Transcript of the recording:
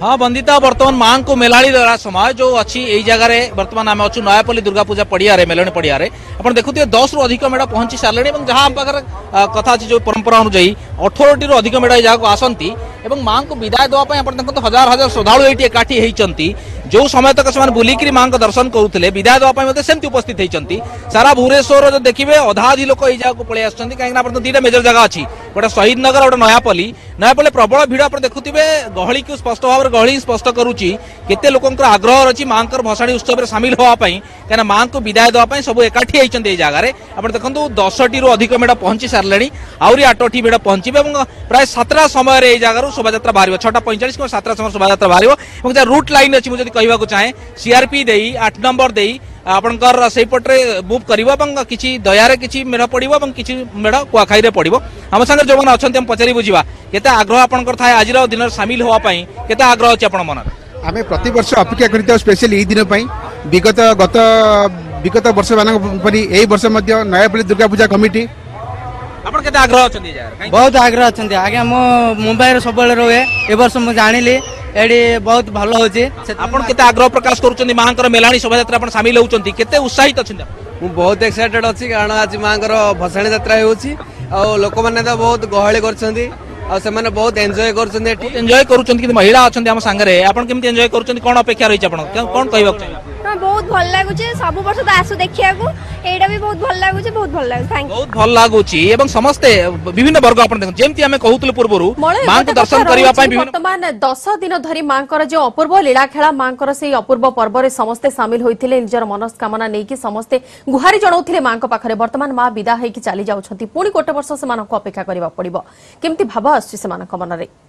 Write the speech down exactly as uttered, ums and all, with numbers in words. हाँ बंदिता बर्तमान माँ को मेलाणी देला समय जो अच्छी यही जगह बर्तमान आम अच्छे नयापल्ली दुर्गा पूजा पड़िया मेलाणी पड़िया आप देखुए दस रु अधिक मेढ़ पहुंची सारे जहाँ पाखे कथा अच्छी जो परंपरा अनुजाई अठारह टी अधिक मेढ़ जहाँ को आसती और माँ को विदाय देवाई आप देखते हजार हजार श्रद्धा ये एकाठी होती जो समय तक से बुलिकी माँ को दर्शन करुले विदाय देवाई सेमती उपस्थित होती सारा भुवनेश्वर जो देखिए अधा अधि लोक यही जगह पलि आस कहीं दीटा मेजर जगह अच्छी गोटे शहीद नगर गोटे नयापल्ली नयापल्ली प्रबल भिड़ आप देखुए गहली को स्पष्ट भाव गहली स्पष्ट करुच्ची केते लोकंकर आग्रह रही माँ भसाणी उत्सव में सामिल होगापी कहीं माँ को विदाय देवाई सब एकाठी होती जगह आप देखो दस टी रु अधिक मेढ़ पहुंची सारे आहरी आठटी मेढ़ पहुंचे और प्राय सातटा समय यही जगह शोभा बाहर छटा पैंचाश कि सातटा समय शोभा बाहर रूट लाइन अच्छी मुझे कहवाक चाहे सीआरपी देई आठ नंबर देई आपणकर सेपटे मुव कर किसी दयार किसी मेढ़ पड़ो कि मेढ़ कुआखाई में पड़ो आम सागर जो मैंने अच्छा पचारि बुझा केते आग्रह आपणकर थाए आज दिन सामिल होगापी केते आग्रह अच्छे आप मन आम प्रत वर्ष अपेक्षा कर स्पेशल यही दिन विगत गत विगत वर्ष मानी यही वर्ष नयापल्ली दुर्गा पूजा कमिटी आप आग्रह अच्छा बहुत आग्रह अच्छा आज्ञा मु मुंबई सब रोए ए वर्ष मुझे जानी एडी बहुत भल हो आग्रह प्रकाश कर माँ मेलाणी शोभा सामिल होती केते उत्साहित अच्छे मुझे बहुत एक्साइटेड अच्छी कारण आज माँ भसाणी यात्रा हो लोक मैंने तो बहुत गहली कर बहुत एंजॉय करजय कर महिला अच्छा आम सागर आपंती एंजय कर अपेक्षा रही कौन कह बहुत भल लगुचे सब वर्ष तो आसु देखिया को एडा भी बहुत भल लगुचे बहुत भल लागु थैंक बहुत भल लागुची एवं समस्ते विभिन्न वर्ग आपण देखो जेमति हमें कहूतले पूर्वरु मां को दर्शन करिवा पई विभिन्न वर्तमान दस दिन धरि मां कर जे अपूर्व लीला खेला मां कर से अपूर्व पर्व रे समस्ते शामिल होइथिले निजर मनस्कामना नै कि समस्ते गुहारी जणाउथिले मां को पाखरे वर्तमान मां विदा हे कि चली जाउछथि पुणी कोटे वर्ष से मानको अपेक्षा करबा पड़िबो केमति भाव आछि से मानको मन रे।